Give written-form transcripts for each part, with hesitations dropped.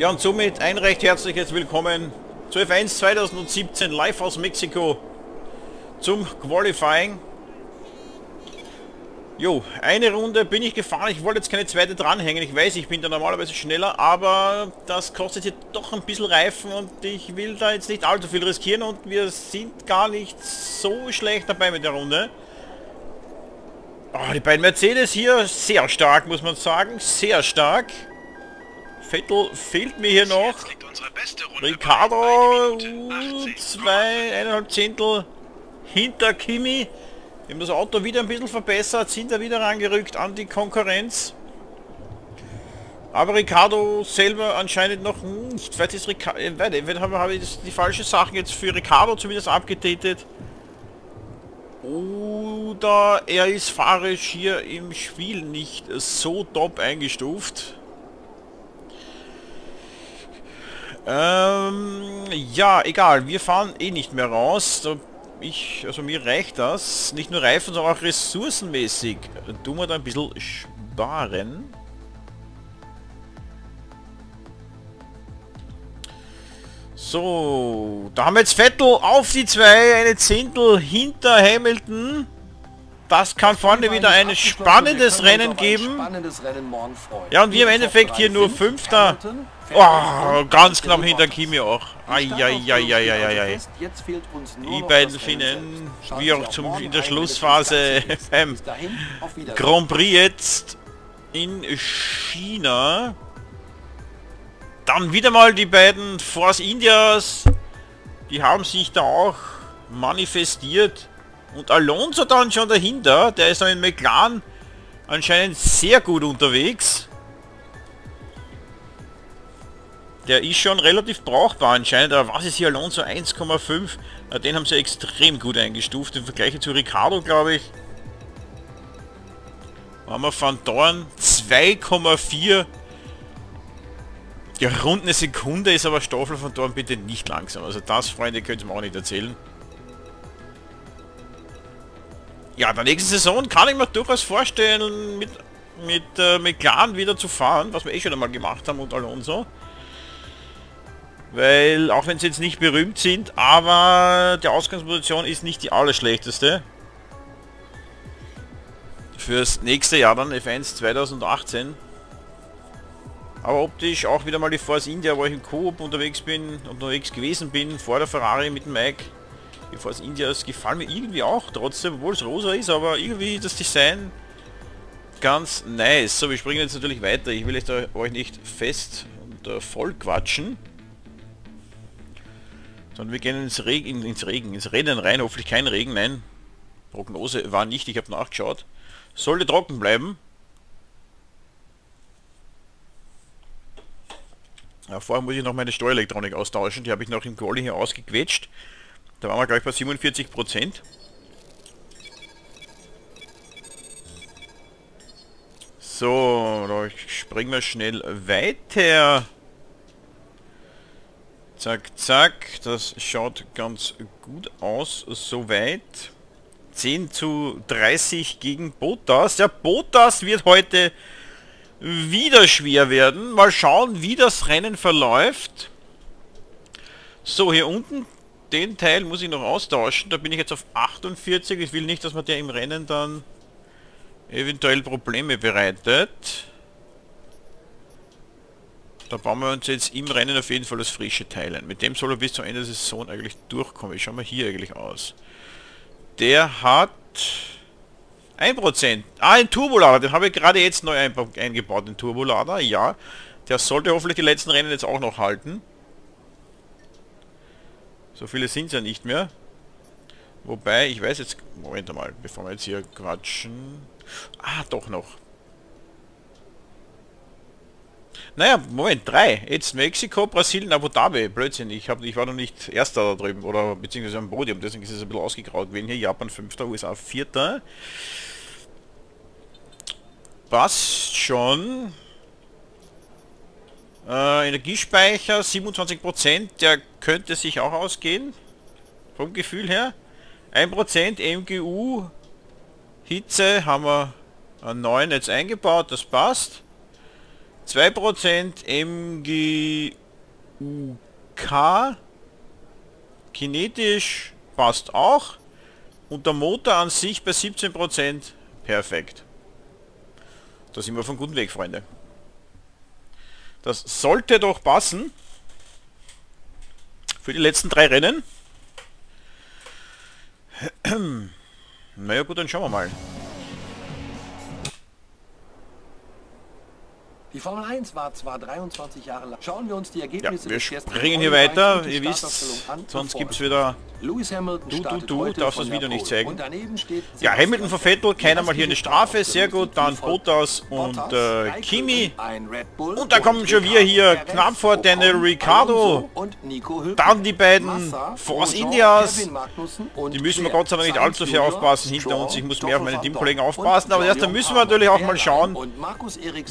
Ja, und somit ein recht herzliches Willkommen zu F1 2017 live aus Mexiko zum Qualifying. Jo, eine Runde bin ich gefahren, ich wollte jetzt keine zweite dranhängen, ich weiß, ich bin da normalerweise schneller, aber das kostet jetzt doch ein bisschen Reifen und ich will da jetzt nicht allzu viel riskieren und wir sind gar nicht so schlecht dabei mit der Runde. Oh, die beiden Mercedes hier, sehr stark muss man sagen, sehr stark. Vettel fehlt mir hier noch, Ricardo 2,5 Zehntel hinter Kimi. Wir haben das Auto wieder ein bisschen verbessert, sind da wieder rangerückt an die Konkurrenz. Aber Ricardo selber anscheinend noch nicht. Vielleicht ist Ricardo, entweder habe ich die falschen Sachen jetzt für Ricardo zumindest abgedatet. Oder er ist fahrisch hier im Spiel nicht so top eingestuft. Ja, egal, wir fahren eh nicht mehr raus. Also mir reicht das, nicht nur Reifen, sondern auch ressourcenmäßig. Tun wir da ein bisschen sparen. So, da haben wir jetzt Vettel auf die 2, eine Zehntel hinter Hamilton. Das kann vorne wieder ein spannendes Rennen geben. Ja, und wir im Endeffekt hier nur Fünfter. Oh, ganz knapp hinter Kimi auch. Eieieiei. Die beiden Finnen, wie auch in der Schlussphase beim Grand Prix jetzt in China. Dann wieder mal die beiden Force Indias. Die haben sich da auch manifestiert. Und Alonso dann schon dahinter, der ist dann in McLaren anscheinend sehr gut unterwegs. Der ist schon relativ brauchbar anscheinend, aber was ist hier Alonso 1,5? Den haben sie extrem gut eingestuft, im Vergleich zu Ricardo glaube ich. Haben wir Vandoorne 2,4. Ja, rund eine Sekunde ist aber Stoffel Vandoorne bitte nicht langsam. Also das, Freunde, könnt ihr mir auch nicht erzählen. Ja, der nächsten Saison kann ich mir durchaus vorstellen, mit McLaren wieder zu fahren, was wir eh schon einmal gemacht haben und Alonso. Weil, auch wenn sie jetzt nicht berühmt sind, aber die Ausgangsposition ist nicht die allerschlechteste. Fürs nächste Jahr dann, F1 2018. Aber optisch auch wieder mal die Force India, wo ich im Coop unterwegs gewesen bin, vor der Ferrari mit dem Mike. Die Force Indias gefallen mir irgendwie auch trotzdem, obwohl es rosa ist, aber irgendwie das Design ganz nice. So, wir springen jetzt natürlich weiter. Ich will euch nicht fest und voll quatschen. Sondern wir gehen ins Reden rein. Hoffentlich kein Regen, nein. Prognose war nicht, ich habe nachgeschaut. Sollte trocken bleiben. Ja, vorher muss ich noch meine Steuerelektronik austauschen. Die habe ich noch im Quali hier ausgequetscht. Da waren wir gleich bei 47%. So, da springen wir schnell weiter. Zack, zack. Das schaut ganz gut aus, soweit. 10:30 gegen Bottas. Ja, Bottas wird heute wieder schwer werden. Mal schauen, wie das Rennen verläuft. So, hier unten. Den Teil muss ich noch austauschen, da bin ich jetzt auf 48, ich will nicht, dass man der im Rennen dann eventuell Probleme bereitet. Da bauen wir uns jetzt im Rennen auf jeden Fall das frische Teil ein. Mit dem soll er bis zum Ende der Saison eigentlich durchkommen. Ich schau mal hier eigentlich aus. Der hat 1%. Ah, ein Turbolader, den habe ich gerade jetzt neu eingebaut, den Turbolader, ja. Der sollte hoffentlich die letzten Rennen jetzt auch noch halten. So viele sind es ja nicht mehr. Wobei, ich weiß jetzt... Moment mal, bevor wir jetzt hier quatschen... Ah, doch noch. Naja, Moment, 3. Jetzt Mexiko, Brasilien, Abu Dhabi. Blödsinn, ich war noch nicht Erster da drüben, oder beziehungsweise am Podium, deswegen ist es ein bisschen ausgegraut. Wen hier Japan 5., USA 4. Passt schon. Energiespeicher 27%, der könnte sich auch ausgehen, vom Gefühl her. 1% MGU, Hitze haben wir 9 jetzt eingebaut, das passt. 2% MGUK. Kinetisch passt auch. Und der Motor an sich bei 17%. Perfekt. Da sind wir von guten Weg, Freunde. Das sollte doch passen. Für die letzten 3 Rennen. Naja gut, dann schauen wir mal. Die Formel 1 war zwar 23 Jahre lang. Schauen wir uns die Ergebnisse des ersten. Wir springen hier weiter, ihr wisst, sonst gibt es wieder... Du darfst das Video nicht zeigen. Ja, Hamilton vor Vettel, keiner mal hier eine Strafe, sehr gut. Dann Bottas und Kimi. Und da kommen schon wir hier knapp vor Daniel Ricardo. Dann die beiden Force Indias. Die müssen wir Gott sei Dank nicht allzu viel aufpassen hinter uns. Ich muss mehr auf meine Teamkollegen aufpassen. Aber erst dann müssen wir natürlich auch mal schauen,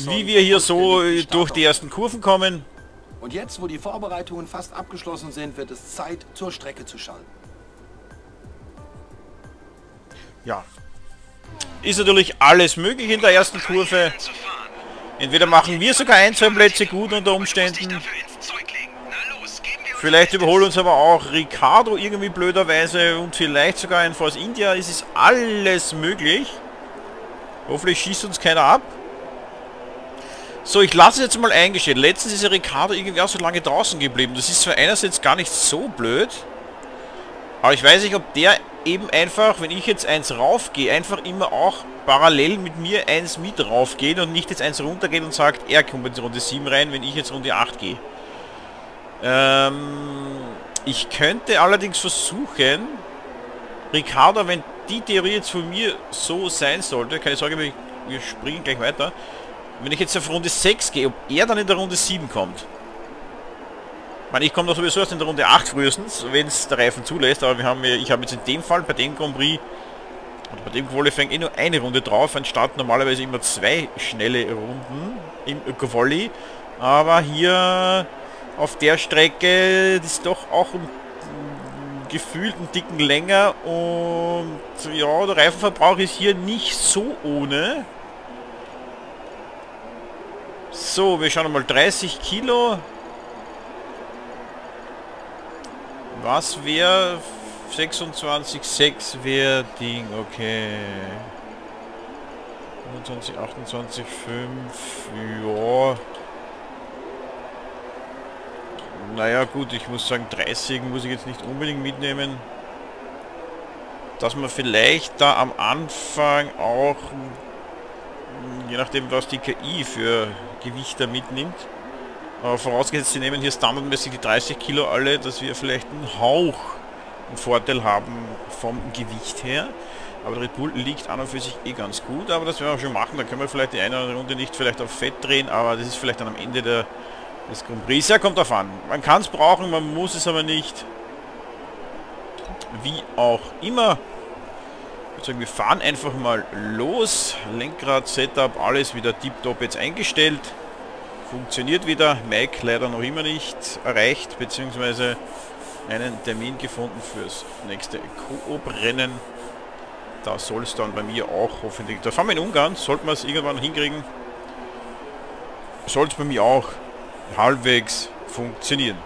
wie wir hier so durch die ersten Kurven kommen. Und jetzt, wo die Vorbereitungen fast abgeschlossen sind, wird es Zeit, zur Strecke zu schalten. Ja. Ist natürlich alles möglich in der ersten Kurve. Entweder machen wir sogar 1-2 Plätze gut unter Umständen. Vielleicht überholt uns aber auch Ricardo irgendwie blöderweise und vielleicht sogar ein Force India. Es ist alles möglich. Hoffentlich schießt uns keiner ab. So, ich lasse es jetzt mal eingestehen. Letztens ist ja Ricardo irgendwie auch so lange draußen geblieben. Das ist zwar einerseits gar nicht so blöd, aber ich weiß nicht, ob der eben einfach, wenn ich jetzt eins raufgehe, einfach immer auch parallel mit mir eins mit raufgeht und nicht jetzt eins runtergeht und sagt, er kommt jetzt Runde 7 rein, wenn ich jetzt Runde 8 gehe. Ich könnte allerdings versuchen, Ricardo, wenn die Theorie jetzt von mir so sein sollte, keine Sorge, wir springen gleich weiter. Wenn ich jetzt auf Runde 6 gehe, ob er dann in der Runde 7 kommt. Ich meine, ich komme doch sowieso erst in der Runde 8 frühestens, wenn es der Reifen zulässt, aber ich habe jetzt in dem Fall bei dem Grand Prix oder bei dem Qualifying eh nur eine Runde drauf, anstatt normalerweise immer 2 schnelle Runden im Öko-Volley. Aber hier auf der Strecke ist doch auch ein gefühlt einen dicken länger und ja, der Reifenverbrauch ist hier nicht so ohne. So, wir schauen mal, 30 Kilo. Was wäre 26,6 wäre Ding, okay. 25, 28, 5, ja. Naja gut, ich muss sagen, 30 muss ich jetzt nicht unbedingt mitnehmen. Dass man vielleicht da am Anfang auch, je nachdem was die KI für Gewicht da mitnimmt. Aber vorausgesetzt, sie nehmen hier standardmäßig die 30 Kilo alle, dass wir vielleicht einen Hauch einen Vorteil haben vom Gewicht her. Aber der Red Bull liegt an und für sich eh ganz gut, aber das werden wir schon machen. Da können wir vielleicht die eine oder andere Runde nicht vielleicht auf Fett drehen, aber das ist vielleicht dann am Ende des Grand Prix. Ja, kommt drauf an. Man kann es brauchen, man muss es aber nicht. Wie auch immer. Ich würde sagen, wir fahren einfach mal los. Lenkrad, Setup, alles wieder tiptop jetzt eingestellt. Funktioniert wieder, Mike leider noch immer nicht erreicht, beziehungsweise einen Termin gefunden fürs nächste Koop-Rennen. Da soll es dann bei mir auch hoffentlich, da fahren wir in Ungarn, sollte man es irgendwann hinkriegen, soll es bei mir auch halbwegs funktionieren.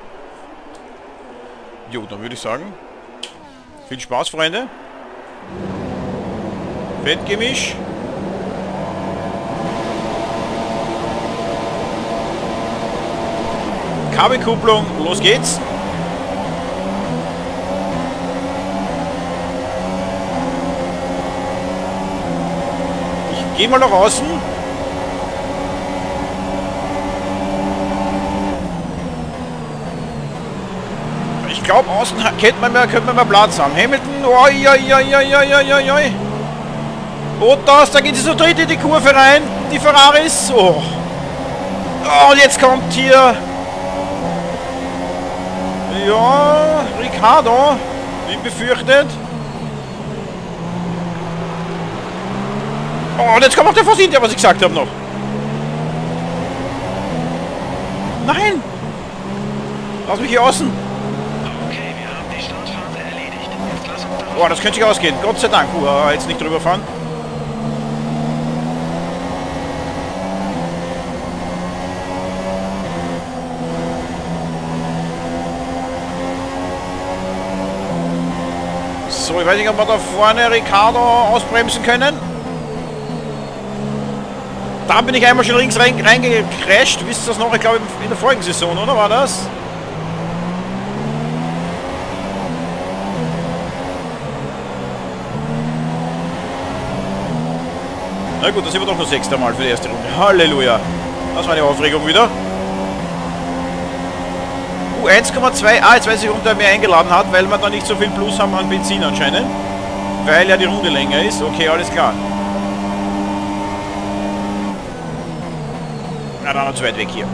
Jo, dann würde ich sagen, viel Spaß, Freunde. Fettgemisch. Kabelkupplung, los geht's! Ich gehe mal nach außen. Ich glaube, außen kennt man mehr, könnte man mehr Platz haben. Hamilton, oi, oi, oi, oi, oi, oi. Bottas, da geht sie so dritt in die Kurve rein, die Ferraris. Oh. Oh, und jetzt kommt hier... Ja, Ricardo, wie befürchtet. Oh, und jetzt kommt auch der Force India, was ich gesagt habe noch. Nein! Lass mich hier außen. Okay, wir haben die Startphase erledigt. Jetzt lass uns da. Oh, das könnte sich ausgehen. Gott sei Dank. Jetzt nicht drüber fahren. So, ich weiß nicht, ob wir da vorne Ricardo ausbremsen können. Da bin ich einmal schon links reingecrasht. Wisst ihr das noch? Ich glaube in der vorigen Saison, oder war das? Na gut, das sind wir doch nur 6. Mal für die erste Runde. Halleluja. Das war eine Aufregung wieder. 1,2. Ah, jetzt weiß ich, warum der mehr eingeladen hat, weil wir da nicht so viel Plus haben an Benzin anscheinend. Weil ja die Runde länger ist. Okay, alles klar. Na, da noch zu weit weg hier.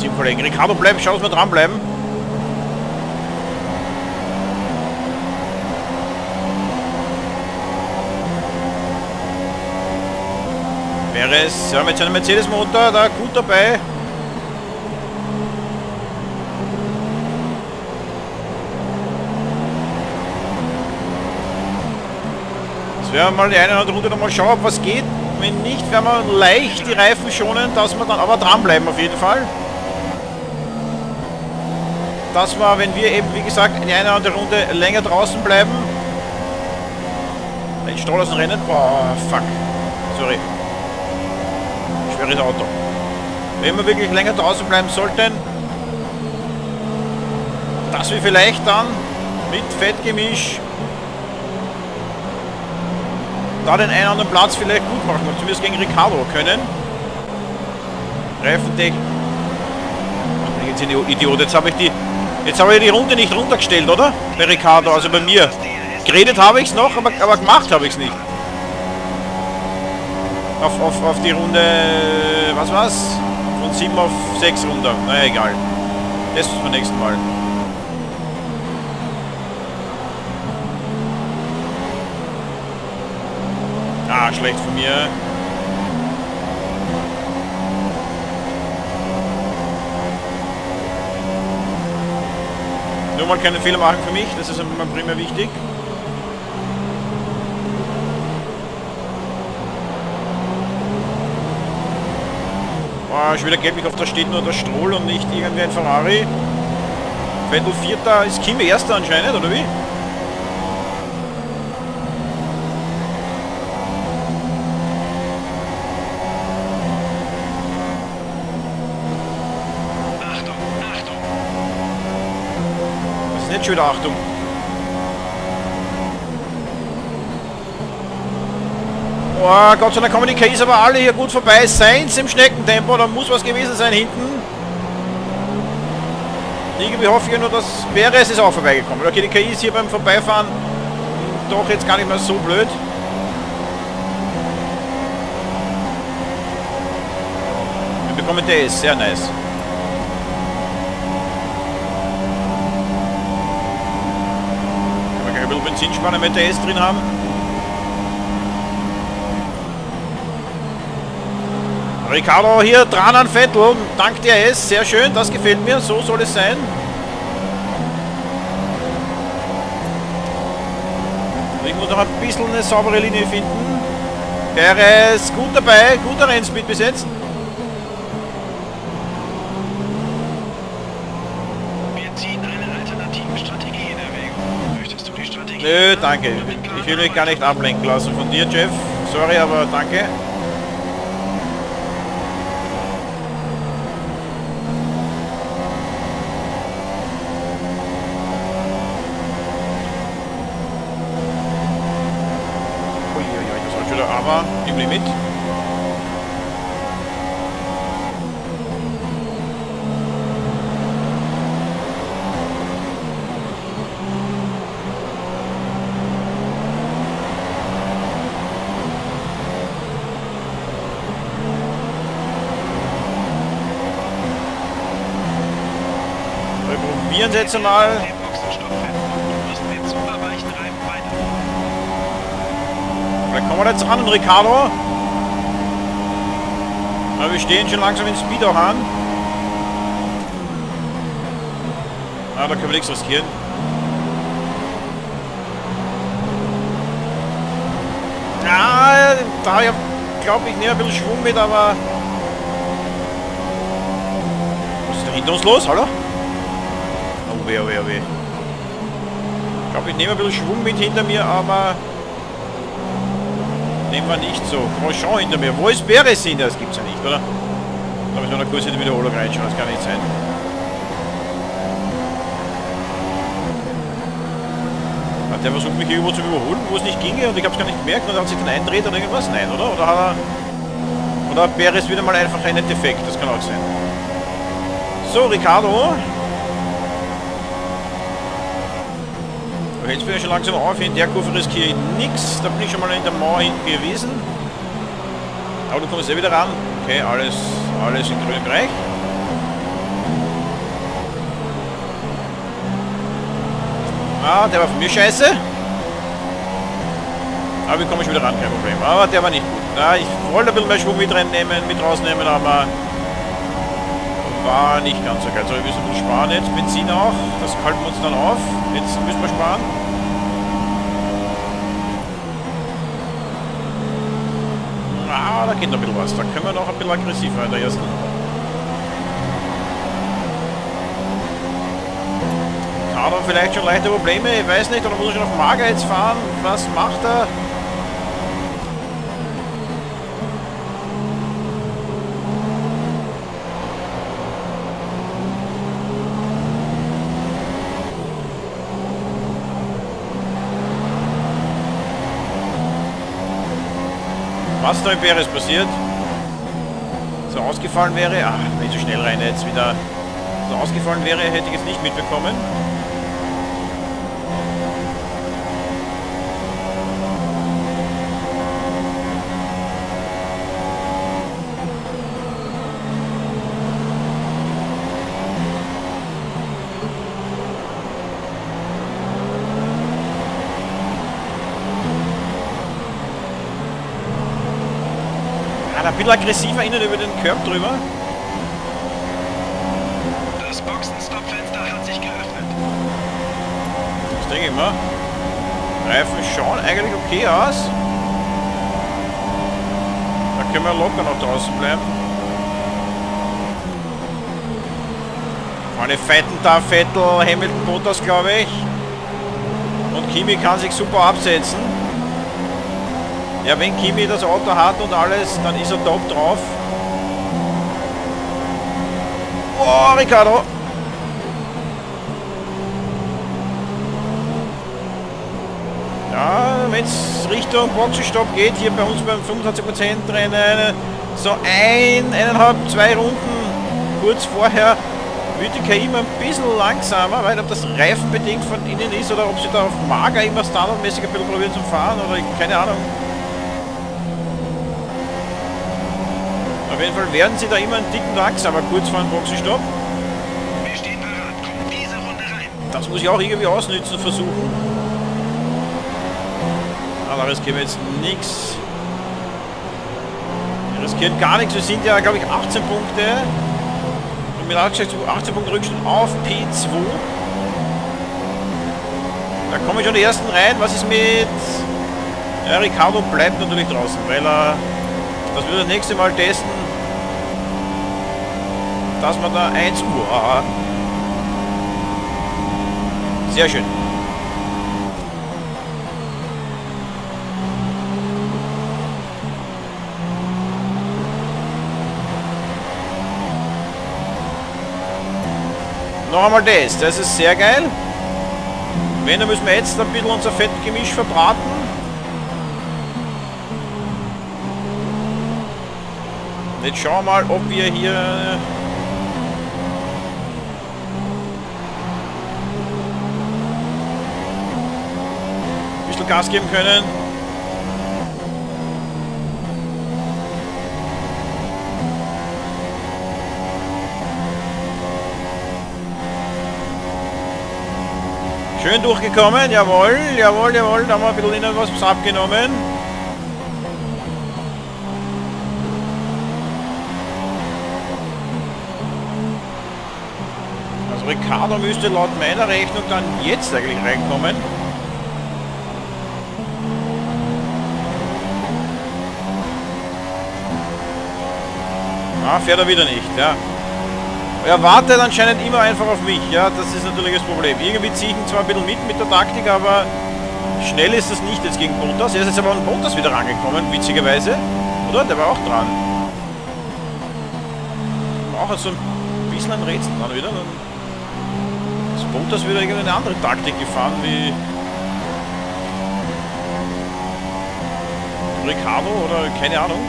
Teamkollegen. Ricardo, bleib, schau, dass wir dranbleiben. Perez, ja, mit seinem Mercedes-Motor, da gut dabei. Jetzt werden wir mal die eine oder andere Runde nochmal schauen, ob was geht. Wenn nicht, werden wir leicht die Reifen schonen, dass wir dann aber dranbleiben auf jeden Fall. Dass wir, wenn wir eben, wie gesagt, in einer oder anderen Runde länger draußen bleiben. Ein Stroll aus dem Rennen. Boah, fuck. Sorry. Schweres Auto. Wenn wir wirklich länger draußen bleiben sollten, dass wir vielleicht dann mit Fettgemisch da den einen anderen Platz vielleicht gut machen und zumindest gegen Ricardo können. Reifendeck. Jetzt bin ich ein Idiot. Jetzt habe ich die Runde nicht runtergestellt, oder? Bei Ricardo, also bei mir. Geredet habe ich es noch, aber gemacht habe ich es nicht. Auf die Runde, was war's? Von 7 auf 6 runter. Naja, egal. Das ist beim nächsten Mal. Ah, schlecht von mir. Nur mal keine Fehler machen für mich, das ist immer primär wichtig. Oh, schon wieder gelb, ich hoffe, da steht nur der Stroll und nicht irgendwie ein Ferrari. Vettel 4. ist Kimi 1. anscheinend, oder wie? Schöne Achtung. Oh Gott sei Dank kommen die Ks aber alle hier gut vorbei. Seins im Schneckentempo, da muss was gewesen sein hinten. Irgendwie hoffe ich nur, dass Perez ist auch vorbeigekommen. Okay, die KI ist hier beim Vorbeifahren doch jetzt gar nicht mehr so blöd. Wir bekommen DS, sehr nice. Benzinspanner mit der S drin haben. Ricardo hier dran an Vettel, dank der S, sehr schön, das gefällt mir, so soll es sein. Ich muss noch ein bisschen eine saubere Linie finden. Perez gut dabei, guter Rennspeed bis jetzt. Nö, danke. Ich will mich gar nicht ablenken lassen von dir, Jeff. Sorry, aber danke. Uiuiui, das war schon wieder aber im Limit. Jetzt mal. Vielleicht kommen wir jetzt ran, Ricardo. Aber wir stehen schon langsam in Speed auch an. Ah, da können wir nichts riskieren. Ja, da glaube ich nehme ein bisschen Schwung mit, aber... Was ist da hinter uns los? Hallo? Ich glaube, ich nehme ein bisschen Schwung mit hinter mir, aber nehmen wir nicht so. Grosjean hinter mir. Wo ist Perez hinter? Das gibt es ja nicht, oder? Da habe ich noch eine kurze Wiederholung reinschauen, das kann nicht sein. Hat der versucht, mich hier irgendwo zu überholen, wo es nicht ginge, und ich habe es gar nicht gemerkt, und hat sich dann eindreht oder irgendwas? Nein, oder? Oder hat er, oder hat Perez wieder mal einfach einen Defekt? Das kann auch sein. So, Ricardo. Du hältst mir ja schon langsam auf, in der Kurve riskiere ich nichts. Da bin ich schon mal in der Mauer hinten gewesen. Aber du kommst ja wieder ran. Okay, alles im grünen Bereich. Ah, der war von mir scheiße. Aber wir kommen schon wieder ran, kein Problem. Aber der war nicht gut. Na, ich wollte ein bisschen mehr Schwung mit reinnehmen, mit rausnehmen, aber war nicht ganz so geil. So, wir müssen ein bisschen sparen jetzt. Benzin auch. Das halten wir uns dann auf. Jetzt müssen wir sparen. Ah, da geht noch ein bisschen was. Da können wir noch ein bisschen aggressiver in der ersten. Hat er vielleicht schon leichte Probleme? Ich weiß nicht. Oder muss er schon auf Mager jetzt fahren? Was macht er? Was da in Perez passiert, so ausgefallen wäre, ach, wenn ich so schnell rein jetzt wieder, so ausgefallen wäre, hätte ich es nicht mitbekommen. Ein bisschen aggressiver innen über den Curb drüber. Das Boxenstopp-Fenster hat sich geöffnet. Das denke ich mal. Reifen schauen eigentlich okay aus. Da können wir locker noch draußen bleiben. Meine Fetten da, Vettel, Hamilton, Bottas, glaube ich. Und Kimi kann sich super absetzen. Ja, wenn Kimi das Auto hat und alles, dann ist er top drauf. Oh, Ricardo! Ja, wenn es Richtung Boxenstopp geht, hier bei uns beim 25% Rennen, so eineinhalb, zwei Runden kurz vorher, wird die KI immer ein bisschen langsamer, weil ob das reifenbedingt von innen ist oder ob sie da auf Mager immer standardmäßig ein bisschen probieren zu fahren oder keine Ahnung. Auf jeden Fall werden sie da immer einen dicken langsamer kurz vor dem Boxenstopp. Wir stehen parat, kommt diese Runde rein. Das muss ich auch irgendwie ausnützen versuchen. Aber riskieren wir jetzt nichts. Wir riskieren gar nichts. Wir sind ja, glaube ich, 18 Punkte. Und mit 18 Punkten Rückstand auf P2. Da kommen schon die ersten rein. Was ist mit... Ja, Ricardo bleibt natürlich draußen, weil er... Das wird das nächste Mal testen. Dass man da 1 Uhr. Aha. Sehr schön. Noch einmal das. Das ist sehr geil. Wenn, dann müssen wir jetzt ein bisschen unser Fettgemisch verbraten. Jetzt schauen wir mal, ob wir hier... Gas geben können. Schön durchgekommen, jawohl, jawohl, jawohl, da haben wir ein bisschen innen was abgenommen. Also Ricardo müsste laut meiner Rechnung dann jetzt eigentlich reinkommen. Ah, fährt er wieder nicht, ja. Er wartet anscheinend immer einfach auf mich, ja, das ist natürlich das Problem. Irgendwie ziehe ich ihn zwar ein bisschen mit der Taktik, aber schnell ist es nicht jetzt gegen Bottas. Er ist jetzt aber an Bottas wieder rangekommen, witzigerweise. Oder? Der war auch dran. Auch so ein bisschen ein Rätsel dran wieder. Dann ist Bottas wieder irgendeine andere Taktik gefahren, wie Ricardo oder keine Ahnung.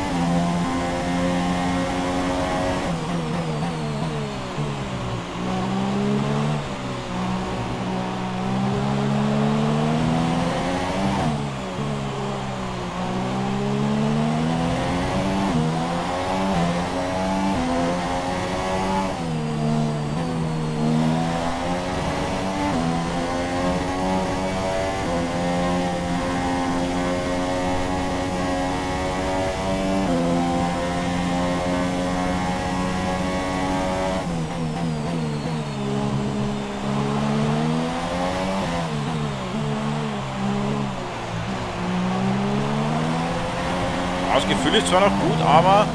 Das Gefühl ist zwar noch gut, aber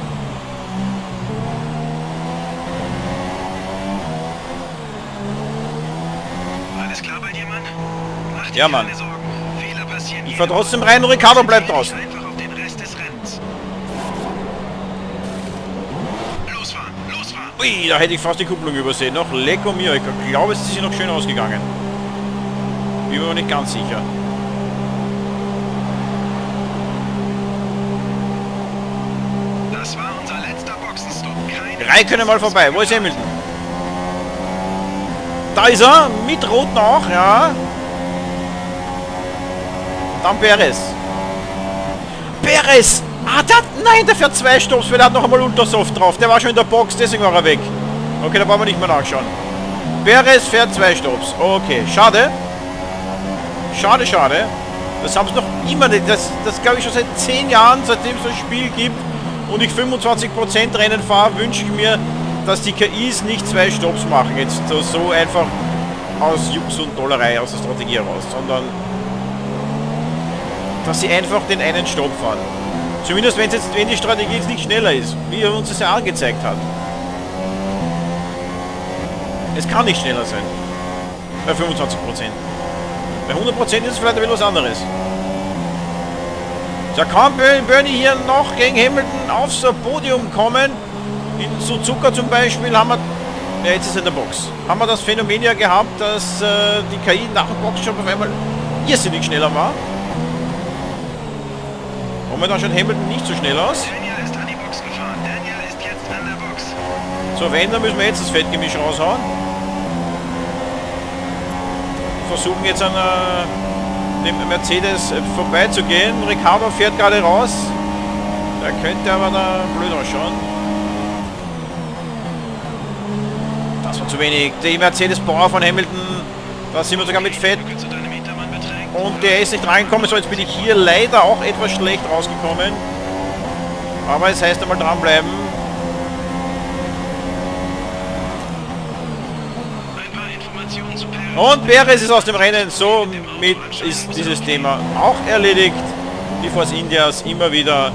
alles klar bei dir, Mann? Mach dir ja, Mann. Keine Sorgen. Fehler passieren. Ich fahr trotzdem rein und Ricardo bleibt draußen. Einfach auf den Rest des Rennens. Losfahren, losfahren. Ui, da hätte ich fast die Kupplung übersehen. Noch Lecco mio. Ich glaube, es ist hier noch schön ausgegangen. Bin mir nicht ganz sicher. Räikkönen mal vorbei. Wo ist Hamilton? Da ist er. Mit Rot noch. Ja. Dann Perez. Perez. Ah, der hat, nein, der fährt zwei Stopps, weil der hat noch einmal Untersoft drauf. Der war schon in der Box, deswegen war er weg. Okay, da brauchen wir nicht mehr nachschauen. Perez fährt zwei Stopps. Okay, schade. Schade, schade. Das haben sie noch immer nicht. Das glaube ich schon seit 10 Jahren, seitdem es so ein Spiel gibt. Und ich 25% Rennen fahre, wünsche ich mir, dass die KIs nicht zwei Stopps machen. Jetzt so einfach aus Jux und Dollerei, aus der Strategie heraus, sondern dass sie einfach den einen Stopp fahren. Zumindest wenn die Strategie jetzt nicht schneller ist, wie er uns das ja angezeigt hat. Es kann nicht schneller sein. Bei 25%. Bei 100% ist es vielleicht ein bisschen was anderes. Da kann Bernie hier noch gegen Hamilton aufs Podium kommen. In Suzuka zum Beispiel haben wir, ja, jetzt ist er in der Box, haben wir das Phänomen ja gehabt, dass die KI nach dem Boxenstopp auf einmal irrsinnig schneller war. Momentan schaut Hamilton nicht so schnell aus. Daniel ist an die Box gefahren. Daniel ist jetzt an der Box. So, wenn, dann müssen wir jetzt das Fettgemisch raushauen. Versuchen jetzt an dem Mercedes vorbeizugehen. Ricardo fährt gerade raus. Da könnte aber da blöd ausschauen. Das war zu wenig. Die Mercedes Power von Hamilton. Da sind wir sogar mit Fett. Und der ist nicht reingekommen. So, jetzt bin ich hier leider auch etwas schlecht rausgekommen. Aber es heißt einmal dranbleiben. Und Perez ist aus dem Rennen, somit ist dieses Thema auch erledigt. Die Force Indias immer wieder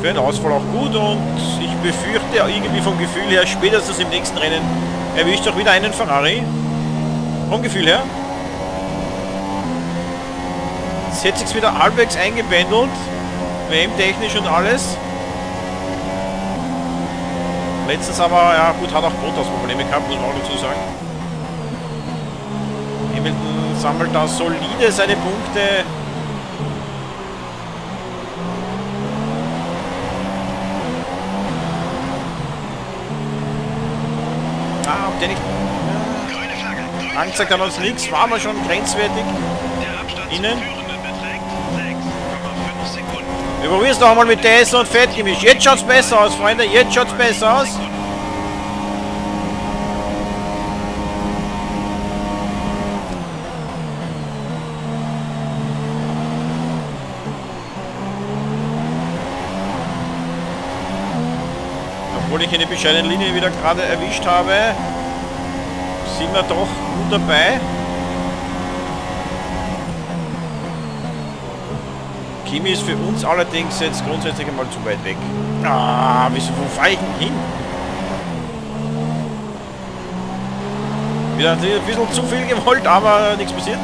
für den Ausfall auch gut und ich befürchte irgendwie vom Gefühl her, spätestens im nächsten Rennen erwischt auch wieder einen Ferrari. Vom Gefühl her. Jetzt hätte ich es wieder halbwegs eingependelt, WM-technisch und alles. Letztens aber, ja gut, hat auch Bottas Probleme gehabt, muss man auch dazu sagen. Hamilton sammelt da solide seine Punkte. Ah, ob der nicht... Angezeigt hat uns nichts, war aber schon grenzwertig. Innen. Wir probieren es noch einmal mit TS und Fettgemisch. Jetzt schaut es besser aus, Freunde. Jetzt schaut es besser aus. Obwohl ich eine bescheidene Linie wieder gerade erwischt habe, sind wir doch gut dabei. Kimi ist für uns allerdings jetzt grundsätzlich einmal zu weit weg. Ah, wieso, wo fahre ich denn hin? Wieder ein bisschen zu viel gewollt, aber nichts passiert.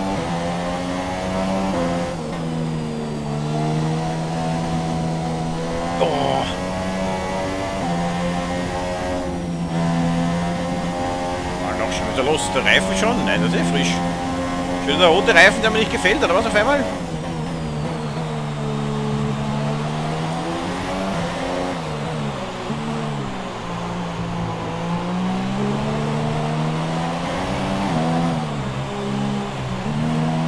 Los, der Reifen schon? Nein, das ist eh frisch. Schön der rote Reifen, der mir nicht gefällt, oder was auf einmal?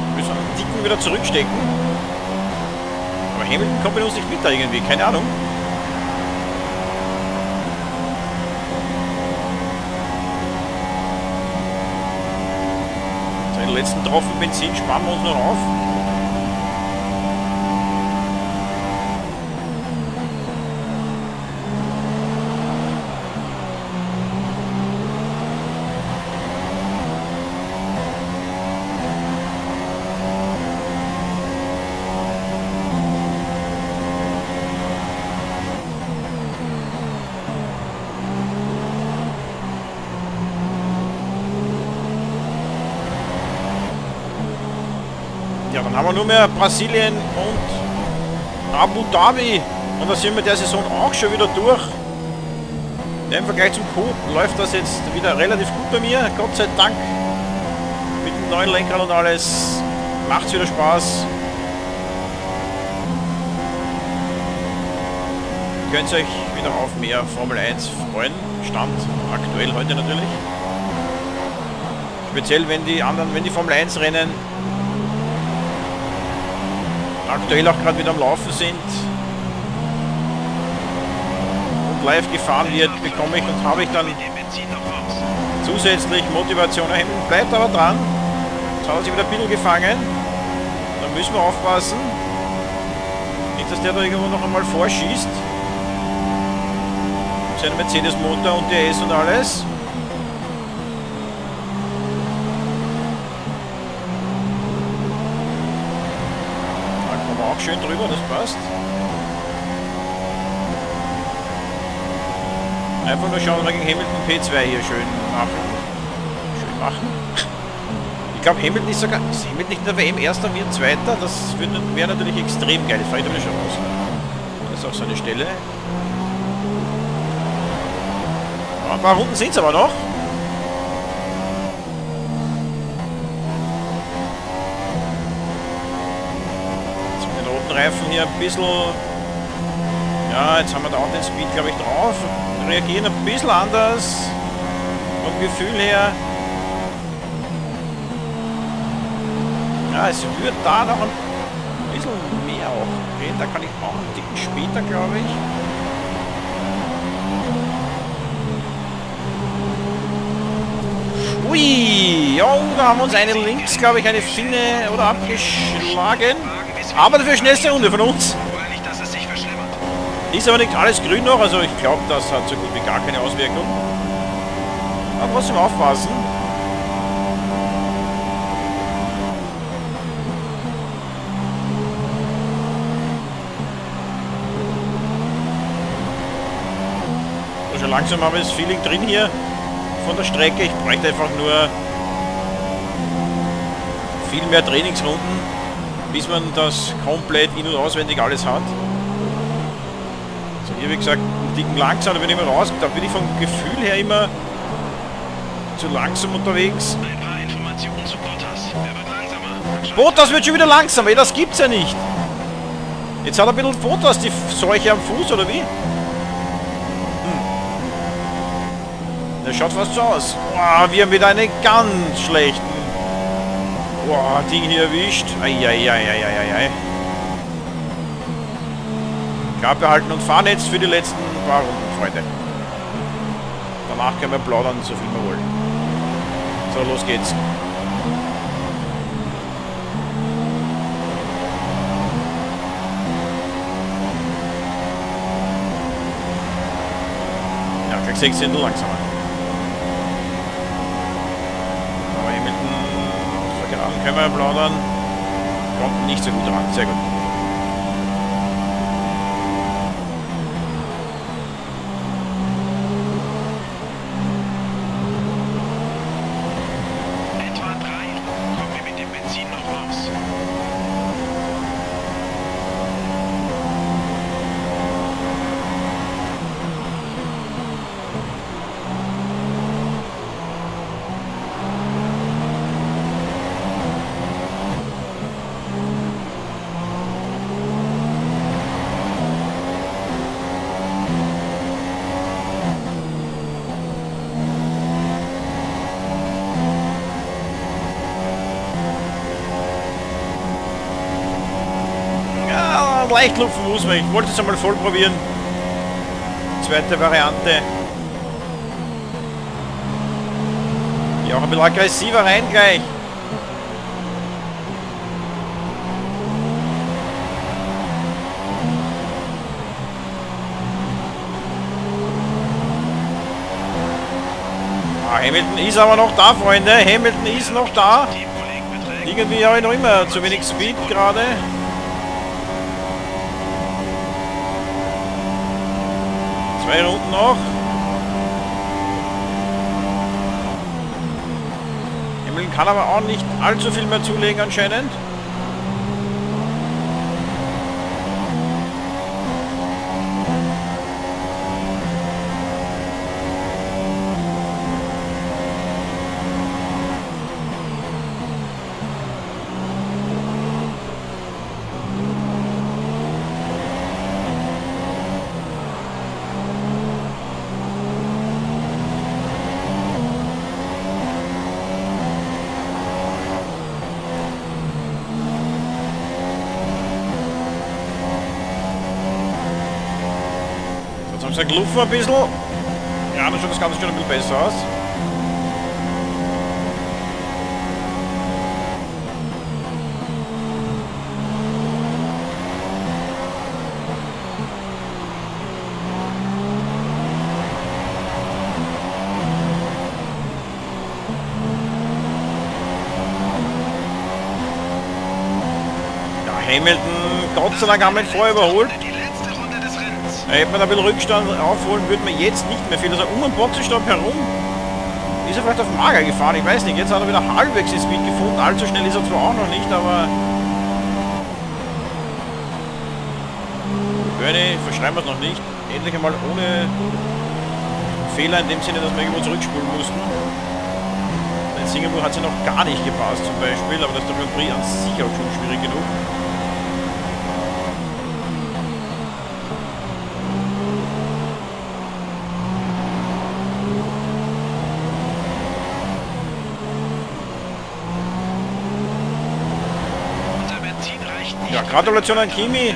Wir müssen einen Dicken wieder zurückstecken. Aber Hamilton kommt bei uns nicht mit da irgendwie, keine Ahnung. Letzten Tropfen Benzin sparen wir uns noch auf. Ja, dann haben wir nur mehr Brasilien und Abu Dhabi. Und da sind wir der Saison auch schon wieder durch. Ja, im Vergleich zum Coup läuft das jetzt wieder relativ gut bei mir. Gott sei Dank. Mit dem neuen Lenkrad und alles. Macht's wieder Spaß. Ihr könnt euch wieder auf mehr Formel 1 freuen. Stand aktuell heute natürlich. Speziell wenn die Formel 1 Rennen aktuell auch gerade wieder am Laufen sind und live gefahren wird, bekomme ich und habe ich dann zusätzlich Motivation. Hamilton bleibt aber dran. Jetzt hat er sich wieder ein bisschen gefangen. Da müssen wir aufpassen. Nicht, dass der da irgendwo noch einmal vorschießt. Mit seinem Mercedes-Motor und DRS und alles. Schön drüber, das passt. Einfach nur schauen, wir gegen Hamilton P2 hier schön machen. Schön machen. Ich glaube, Hamilton ist sogar... Ist Hamilton nicht in der WM Erster, wir Zweiter? Das wäre natürlich extrem geil. Das fällt mir schon raus. Das ist auch so eine Stelle. Ja, ein paar Runden sind es aber noch. Reifen hier ein bisschen, ja, jetzt haben wir da auch den Speed, glaube ich, drauf, reagieren ein bisschen anders vom Gefühl her. Ja, es wird da noch ein bisschen mehr auch gehen, da kann ich auch einen Ticken später, glaube ich. Ui, ja, da haben wir uns eine links, glaube ich, eine Finne oder abgeschlagen. Aber dafür schnellste Runde von uns. Ist aber nicht alles grün noch, also ich glaube, das hat so gut wie gar keine Auswirkung. Aber trotzdem aufpassen. So, schon langsam habe ich das Feeling drin hier von der Strecke. Ich bräuchte einfach nur viel mehr Trainingsrunden, bis man das komplett in- und auswendig alles hat. Also hier, wie gesagt, einen dicken langsam, da bin ich immer raus, da bin ich vom Gefühl her immer zu langsam unterwegs. Ein paar Informationen zu Bottas. Er wird langsamer. Bottas wird schon wieder langsamer, das gibt's ja nicht. Jetzt hat er ein bisschen Bottas die Seuche am Fuß, oder wie? Das schaut fast so aus. Boah, wir haben wieder eine ganz schlechten. Boah, Ding hier erwischt. Eieieiei. Klappe halten und fahren jetzt für die letzten paar Runden, Freunde. Danach können wir plaudern, so viel wir wollen. So, los geht's. Ja, gleich 16 nur langsamer. Können wir plaudern. Kommt nicht so gut ran. Sehr gut. Und leicht lupfen muss man. Ich wollte es einmal voll probieren. Zweite Variante. Ja, auch ein bisschen aggressiver rein gleich. Hamilton ist aber noch da, Freunde. Hamilton ist noch da. Irgendwie habe ich noch immer zu wenig Speed gerade. Zwei Runden noch. Hamilton kann aber auch nicht allzu viel mehr zulegen anscheinend. Lupfen ein bisschen. Ja, dann schaut das Ganze schon ein bisschen besser aus. Ja, Hamilton, Gott sei Dank haben wir ihn vorher überholt. Hätte man da ein bisschen Rückstand aufholen, würde man jetzt nicht mehr viel. Also um den Boxenstopp herum ist er vielleicht auf Mager gefahren, ich weiß nicht. Jetzt hat er wieder halbwegs den Speed gefunden. Allzu schnell ist er zwar auch noch nicht, aber... Bernie, verschreiben wir es noch nicht. Endlich einmal ohne Fehler in dem Sinne, dass wir irgendwo zurückspulen mussten. In Singapur hat es ja noch gar nicht gepasst zum Beispiel, aber das ist der Grand Prix an sich auch schon schwierig genug. Gratulation an Kimi.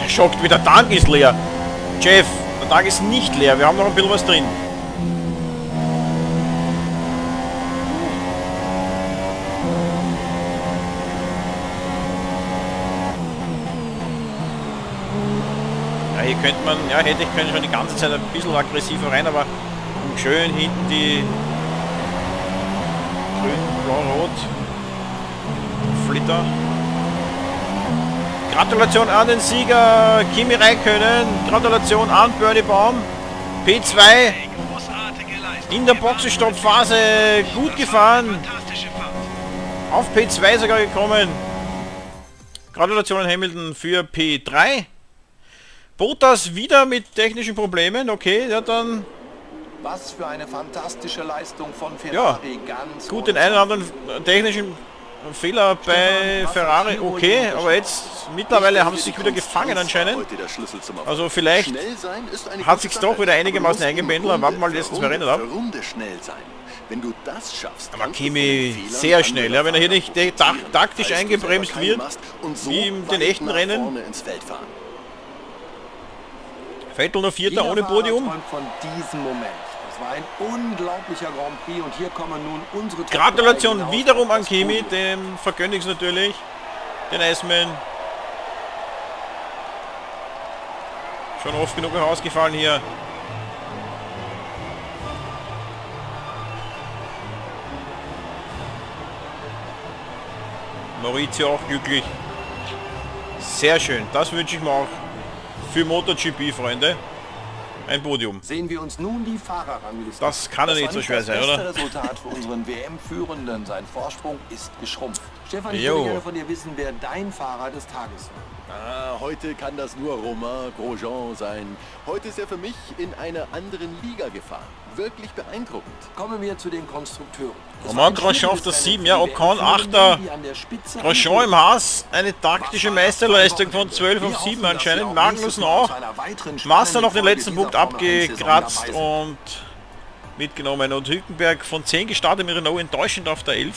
Der schockt, wie der Tank ist leer. Jeff, der Tank ist nicht leer. Wir haben noch ein bisschen was drin. Ja, hier könnte man, ja, hätte ich können schon die ganze Zeit ein bisschen aggressiver rein, aber schön hinten die grün, blau, rot. Flitter. Gratulation an den Sieger Kimi Räikkönen. Gratulation an Bernie Baum. P2 in der Boxenstoppphase gut gefahren. Auf P2 sogar gekommen. Gratulation an Hamilton für P3. Bottas wieder mit technischen Problemen. Okay, ja dann... Was für eine fantastische Leistung von Ferrari. Ja, gut den einen oder anderen technischen... Ein Fehler bei Ferrari, okay, aber jetzt mittlerweile haben sie sich wieder gefangen anscheinend. Also vielleicht hat sich doch wieder einigermaßen eingependelt. Warten wir mal, letztens mal rennen ab. Aber Kimi sehr schnell, ja, wenn er hier nicht taktisch eingebremst wird, wie in den echten Rennen. Vettel nur Vierter ohne Podium. War ein unglaublicher Grand Prix und hier kommen nun unsere... Gratulation wiederum an Kimi, dem vergönne ich es natürlich, den Iceman. Schon oft genug herausgefallen hier. Maurizio auch glücklich. Sehr schön, das wünsche ich mir auch für MotoGP, Freunde. Ein Podium. Sehen wir uns nun die Fahrerrangliste. Das kann ja nicht so schwer sein, oder? Das Resultat für unseren WM-Führenden. Sein Vorsprung ist geschrumpft. Stefan, ich würde gerne von dir wissen, wer dein Fahrer des Tages war. Ah, heute kann das nur Romain Grosjean sein. Heute ist er für mich in einer anderen Liga gefahren. Wirklich beeindruckend. Kommen wir zu den Konstrukteuren. Romain Grosjean auf der 7, ja, Ocon 8er. Grosjean im Haas, eine taktische Meisterleistung von 12 auf 7 anscheinend. Magnussen auch. Massa noch den letzten Punkt abgekratzt und mitgenommen. Und Hülkenberg von 10 gestartet mit Renault, enttäuschend auf der 11.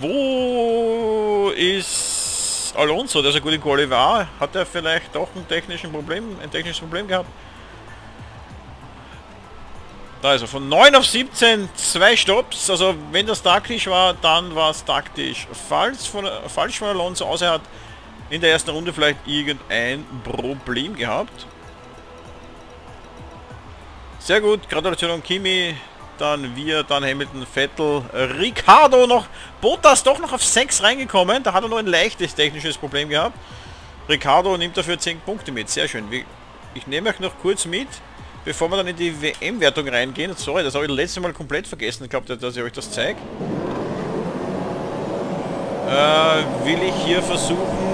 Wo ist Alonso, der so gut in Quali war? Hat er vielleicht doch ein technisches Problem gehabt? Da ist er von 9 auf 17, 2 Stops. Also wenn das taktisch war, dann war es taktisch falsch von Alonso, außer er hat in der ersten Runde vielleicht irgendein Problem gehabt. Sehr gut, Gratulation an Kimi, dann wir, dann Hamilton, Vettel, Ricardo noch, Bottas doch noch auf 6 reingekommen, da hat er nur ein leichtes technisches Problem gehabt. Ricardo nimmt dafür 10 Punkte mit, sehr schön. Ich nehme euch noch kurz mit, bevor wir dann in die WM-Wertung reingehen. Sorry, das habe ich letztes Mal komplett vergessen, ich glaube, dass ich euch das zeige. Will ich hier versuchen...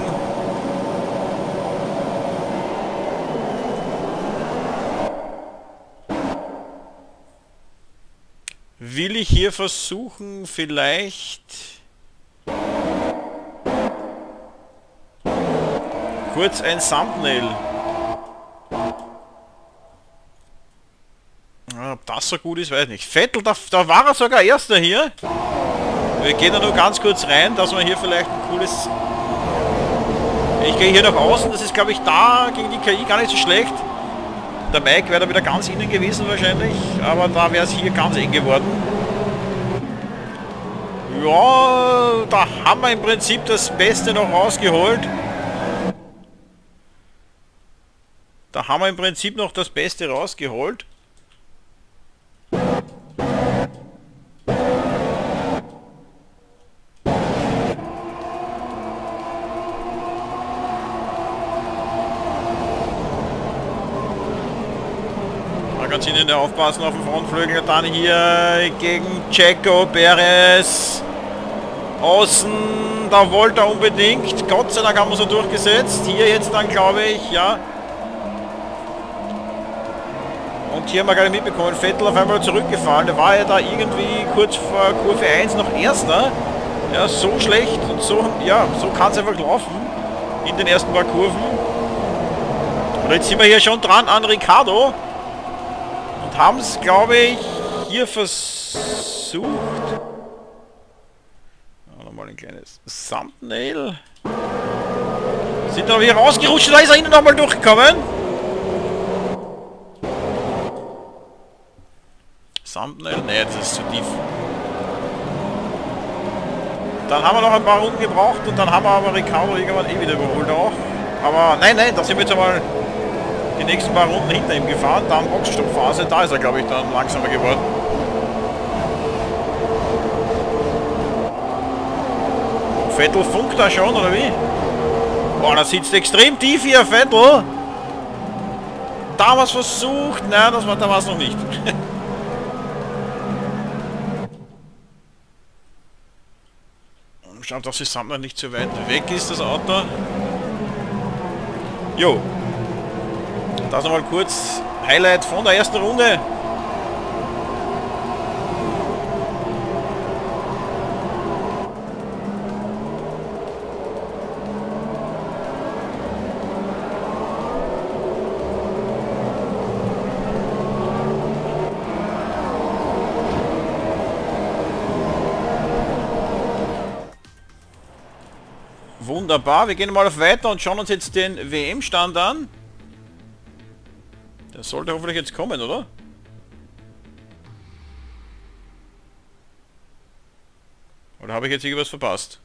vielleicht kurz ein Thumbnail. Ob das so gut ist, weiß ich nicht. Vettel, da war er sogar Erster hier. Wir gehen da nur ganz kurz rein, dass man hier vielleicht ein cooles... Ich gehe hier nach außen, das ist glaube ich da gegen die KI gar nicht so schlecht. Der Mike wäre da wieder ganz innen gewesen wahrscheinlich, aber da wäre es hier ganz eng geworden. Ja, da haben wir im Prinzip das Beste noch rausgeholt. Ganz hinten aufpassen auf den Frontflügel, dann hier gegen Checo Perez. Außen, da wollte er unbedingt. Gott sei Dank haben wir so durchgesetzt. Hier jetzt dann glaube ich, ja. Und hier haben wir gerade mitbekommen, Vettel auf einmal zurückgefallen. Da war er da irgendwie kurz vor Kurve 1 noch Erster. Ja, so schlecht und so, ja, so kann es einfach laufen in den ersten paar Kurven. Und jetzt sind wir hier schon dran an Ricardo. Haben es, glaube ich, hier versucht. Ja, nochmal ein kleines Thumbnail. Sind da wieder rausgerutscht, da ist er hinten nochmal durchgekommen. Thumbnail, ne, das ist zu tief. Dann haben wir noch ein paar Runden gebraucht und dann haben wir aber Ricardo irgendwann eh wieder überholt auch. Aber nein, das sind wir jetzt einmal... Die nächsten paar Runden hinter ihm gefahren, dann Boxenstopp-Phase, da ist er glaube ich dann langsamer geworden. Vettel funkt da schon, oder wie? Boah, da sitzt extrem tief hier, Vettel. Da was versucht, nein, da war es noch nicht. Schaut, dass die Sammler nicht so weit weg ist, das Auto. Jo. Das nochmal kurz Highlight von der ersten Runde. Wunderbar, wir gehen mal auf weiter und schauen uns jetzt den WM-Stand an. Das sollte hoffentlich jetzt kommen, oder? Oder habe ich jetzt irgendwas verpasst?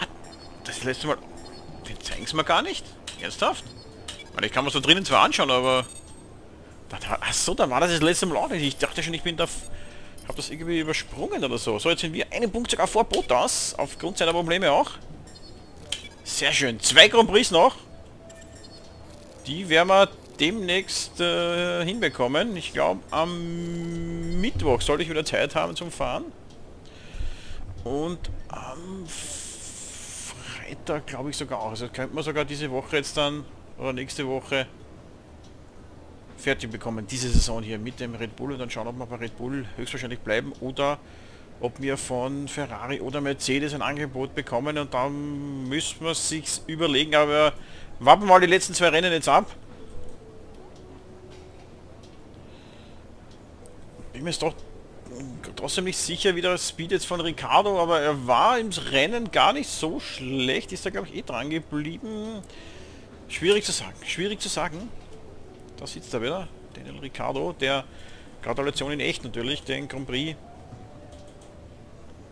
Ah, das letzte Mal... Den zeigen es mir gar nicht. Ernsthaft? Ich kann mir so drinnen zwar anschauen, aber... Achso, da war das letzte Mal auch nicht. Ich dachte schon, ich bin da... Habe das irgendwie übersprungen oder so. So, jetzt sind wir einen Punkt sogar vor Bottas. Aufgrund seiner Probleme auch. Sehr schön. 2 Grand Prix noch. Die werden wir demnächst hinbekommen. Ich glaube, am Mittwoch sollte ich wieder Zeit haben zum Fahren. Und am Freitag glaube ich sogar auch. Also könnte man sogar diese Woche jetzt dann, oder nächste Woche, fertig bekommen. Diese Saison hier mit dem Red Bull. Und dann schauen, ob wir bei Red Bull höchstwahrscheinlich bleiben oder... ob wir von Ferrari oder Mercedes ein Angebot bekommen und dann müssen wir es sich überlegen, aber warten wir mal die letzten 2 Rennen jetzt ab. mir ist doch trotzdem nicht sicher, wie der Speed jetzt von Ricardo, aber er war im Rennen gar nicht so schlecht. Ist da, glaube ich, eh dran geblieben. Schwierig zu sagen, schwierig zu sagen. Da sitzt er wieder, Daniel Ricciardo, der, Gratulation in echt natürlich, den Grand Prix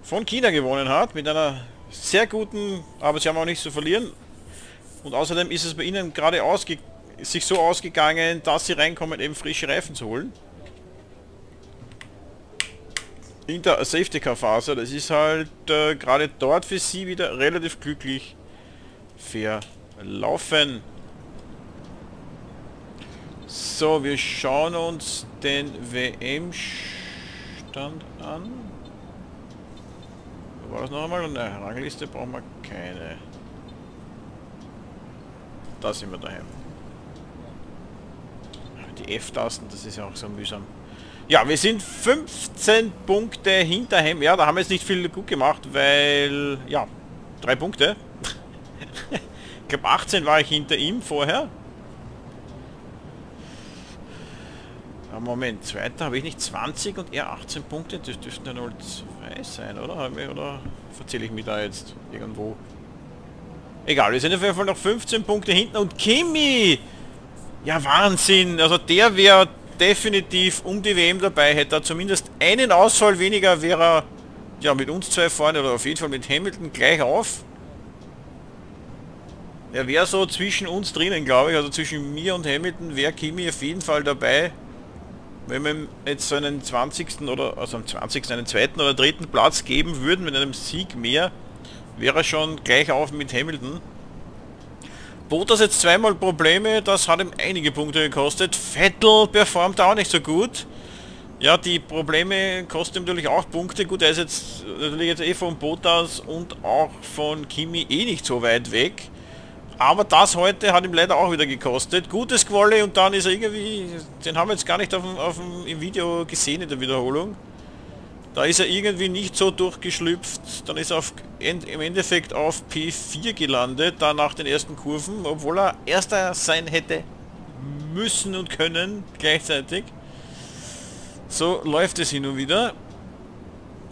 von China gewonnen hat, mit einer sehr guten, aber sie haben auch nichts zu verlieren. Und außerdem ist es bei ihnen gerade sich so ausgegangen, dass sie reinkommen, eben frische Reifen zu holen. In der Safety-Car-Phase, das ist halt gerade dort für sie wieder relativ glücklich verlaufen. So, wir schauen uns den WM-Stand an. War das noch einmal? Eine Rangliste brauchen wir keine. Da sind wir daheim. Die F-Tasten, das ist ja auch so mühsam. Ja, wir sind 15 Punkte hinterher. Ja, da haben wir jetzt nicht viel gut gemacht, weil... Ja, 3 Punkte. Ich glaube 18 war ich hinter ihm vorher. Moment, zweiter habe ich nicht 20 und er 18 Punkte, das dürften ja 0,2 sein, oder? Oder verzähle ich mich da jetzt irgendwo? Egal, wir sind auf jeden Fall noch 15 Punkte hinten und Kimi! Ja, Wahnsinn! Also der wäre definitiv um die WM dabei, hätte er zumindest einen Ausfall weniger, wäre er ja mit uns zwei vorne oder auf jeden Fall mit Hamilton gleich auf. Er wäre so zwischen uns drinnen, glaube ich, also zwischen mir und Hamilton wäre Kimi auf jeden Fall dabei. Wenn wir ihm jetzt so einen 20. oder also am 20. einen 2. oder 3. Platz geben würden mit einem Sieg mehr, wäre er schon gleich auf mit Hamilton. Bottas jetzt zweimal Probleme, das hat ihm einige Punkte gekostet. Vettel performt auch nicht so gut. Ja, die Probleme kosten ihm natürlich auch Punkte. Gut, er ist jetzt natürlich jetzt eh von Bottas und auch von Kimi eh nicht so weit weg. Aber das heute hat ihm leider auch wieder gekostet. Gutes Quali und dann ist er irgendwie... Den haben wir jetzt gar nicht im Video gesehen in der Wiederholung. Da ist er irgendwie nicht so durchgeschlüpft. Dann ist er im Endeffekt auf P4 gelandet, da nach den ersten Kurven. Obwohl er Erster sein hätte müssen und können gleichzeitig. So läuft es hin und wieder.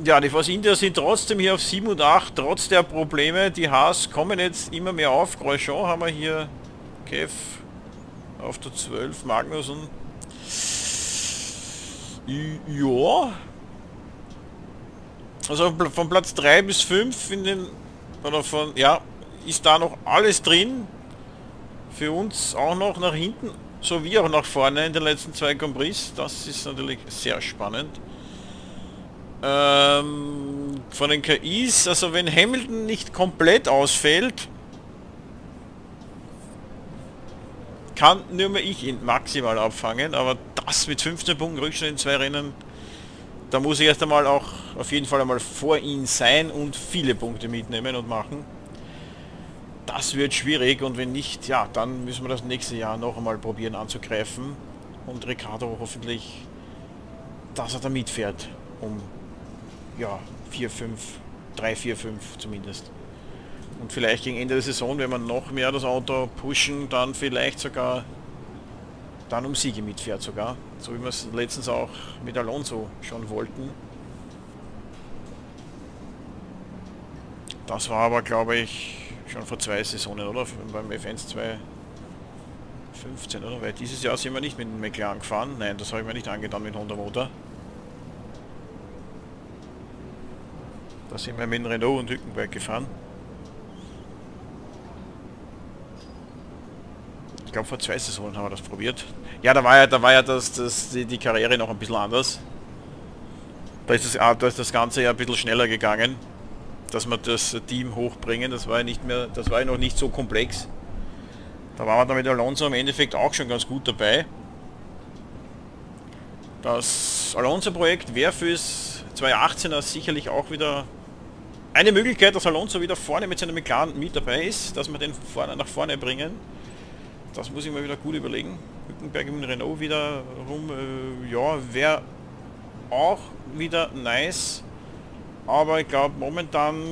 Ja, die Force India sind trotzdem hier auf 7 und 8, trotz der Probleme. Die Haas kommen jetzt immer mehr auf. Grosjean haben wir hier, Kev auf der 12, Magnussen. Ja. Also von Platz 3 bis 5 in den, oder von, ja, ist da noch alles drin. Für uns auch noch nach hinten, sowie auch nach vorne in den letzten 2 Grand Prix. Das ist natürlich sehr spannend. Von den KIs, also wenn Hamilton nicht komplett ausfällt, kann nur mehr ich ihn maximal abfangen, aber das mit 15 Punkten Rückstand in 2 Rennen, da muss ich erst einmal auch auf jeden Fall einmal vor ihn sein und viele Punkte mitnehmen und machen. Das wird schwierig und wenn nicht, ja, dann müssen wir das nächste Jahr noch einmal probieren anzugreifen und Ricardo hoffentlich, dass er da mitfährt, um ja, 3, 4, 5 zumindest. Und vielleicht gegen Ende der Saison, wenn man noch mehr das Auto pushen, dann vielleicht sogar dann um Siege mitfährt sogar. So wie wir es letztens auch mit Alonso schon wollten. Das war aber, glaube ich, schon vor 2 Saisonen, oder? Beim F1 2015, oder? Weil dieses Jahr sind wir nicht mit dem McLaren gefahren. Nein, das habe ich mir nicht angetan mit Honda Motor. Da sind wir mit Renault und Hülkenberg gefahren. Ich glaube vor 2 Saisonen haben wir das probiert. Ja, da war ja die Karriere noch ein bisschen anders. Da ist das Ganze ja ein bisschen schneller gegangen, dass wir das Team hochbringen. Das war ja noch nicht so komplex. Da waren wir dann mit Alonso im Endeffekt auch schon ganz gut dabei. Das Alonso-Projekt wäre fürs 2018er sicherlich auch wieder eine Möglichkeit, dass Alonso wieder vorne mit seinem McLaren mit dabei ist, dass wir den nach vorne bringen. Das muss ich mir wieder gut überlegen. Hülkenberg im Renault wieder rum, ja, wäre auch wieder nice. Aber ich glaube momentan,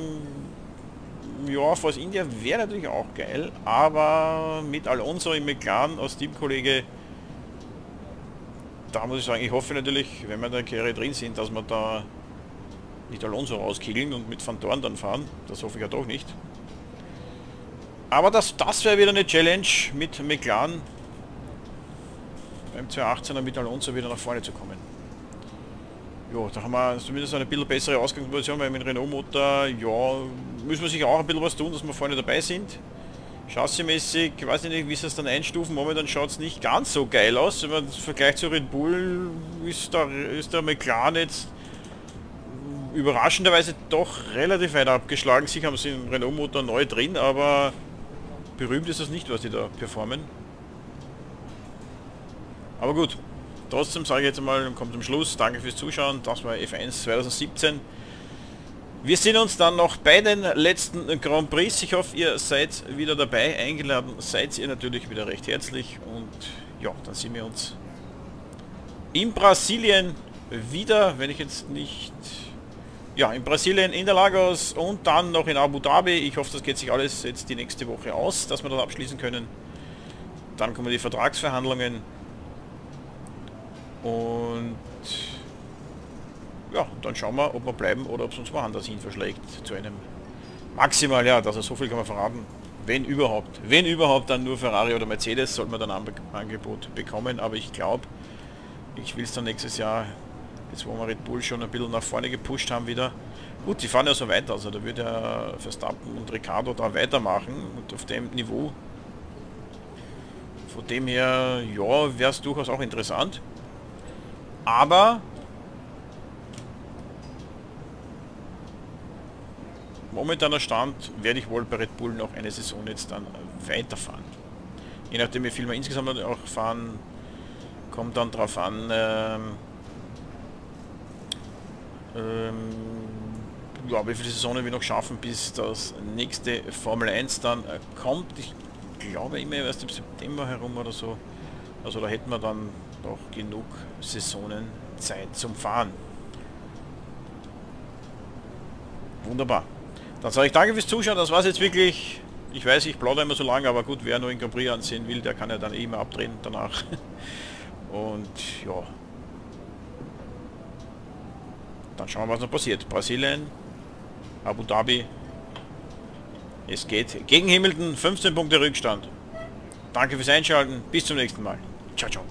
ja, Force India wäre natürlich auch geil, aber mit Alonso im McLaren als Teamkollege da muss ich sagen, ich hoffe natürlich, wenn wir da in Kehre drin sind, dass wir da nicht Alonso rauskillen und mit Vandoorne dann fahren. Das hoffe ich ja doch nicht. Aber das wäre wieder eine Challenge mit McLaren. Beim 218er mit Alonso wieder nach vorne zu kommen. Ja, da haben wir zumindest eine bisschen bessere Ausgangsposition, weil mit Renault-Motor, ja, müssen wir sich auch ein bisschen was tun, dass wir vorne dabei sind. Chassismäßig, ich weiß nicht, wie sie es dann einstufen, momentan schaut es nicht ganz so geil aus. Wenn man das vergleicht zu Red Bull, ist der McLaren jetzt überraschenderweise doch relativ weit abgeschlagen. Sie haben sie im Renault-Motor neu drin, aber berühmt ist das nicht, was die da performen. Aber gut, trotzdem sage ich jetzt mal und komme zum Schluss. Danke fürs Zuschauen, das war F1 2017. Wir sehen uns dann noch bei den letzten Grand Prix. Ich hoffe, ihr seid wieder dabei. Eingeladen seid ihr natürlich wieder recht herzlich. Und ja, dann sehen wir uns in Brasilien wieder, wenn ich jetzt nicht... Ja, in Brasilien, in der Lagos und dann noch in Abu Dhabi. Ich hoffe, das geht sich alles jetzt die nächste Woche aus, dass wir das abschließen können. Dann kommen die Vertragsverhandlungen. Und ja, dann schauen wir, ob wir bleiben oder ob es uns woanders hin verschlägt. Zu einem maximal, ja, also so viel kann man verraten. Wenn überhaupt. Wenn überhaupt, dann nur Ferrari oder Mercedes sollte man dann ein Angebot bekommen. Aber ich glaube, ich will es dann nächstes Jahr, jetzt wo wir Red Bull schon ein bisschen nach vorne gepusht haben wieder. Gut, die fahren ja so weiter. Also da wird ja Verstappen und Ricardo da weitermachen und auf dem Niveau. Von dem her, ja, wäre es durchaus auch interessant. Aber momentaner Stand werde ich wohl bei Red Bull noch eine Saison jetzt dann weiterfahren. Je nachdem wie viel wir insgesamt auch fahren, kommt dann drauf an, ja, wie viele Saisonen wir noch schaffen, bis das nächste Formel 1 dann kommt. Ich glaube immer erst im September herum oder so. Also da hätten wir dann doch genug Saisonen Zeit zum Fahren. Wunderbar. Dann sage ich danke fürs Zuschauen. Das war es jetzt wirklich. Ich weiß, ich plaudere immer so lange, aber gut, wer nur in Grand Prix ansehen will, der kann ja dann eh immer abdrehen danach. Und ja. Dann schauen wir, was noch passiert. Brasilien, Abu Dhabi. Es geht gegen Hamilton. 15 Punkte Rückstand. Danke fürs Einschalten. Bis zum nächsten Mal. Ciao, ciao.